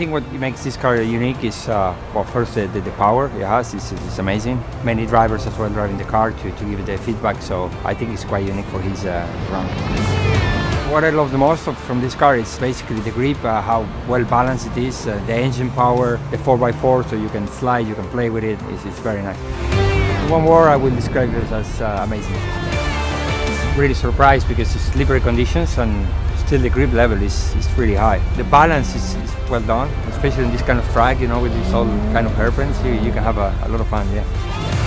think what makes this car unique is, well, first the power it has is amazing. Many drivers as well driving the car to give their feedback, so I think it's quite unique for his run. What I love the most from this car is basically the grip, how well balanced it is, the engine power, the 4x4, so you can slide, you can play with it, it's very nice. One word I will describe it as amazing. Really surprised because it's slippery conditions and still the grip level is really high. The balance is well done, especially in this kind of track, you know, with these all kind of hairpins, you can have a lot of fun, yeah.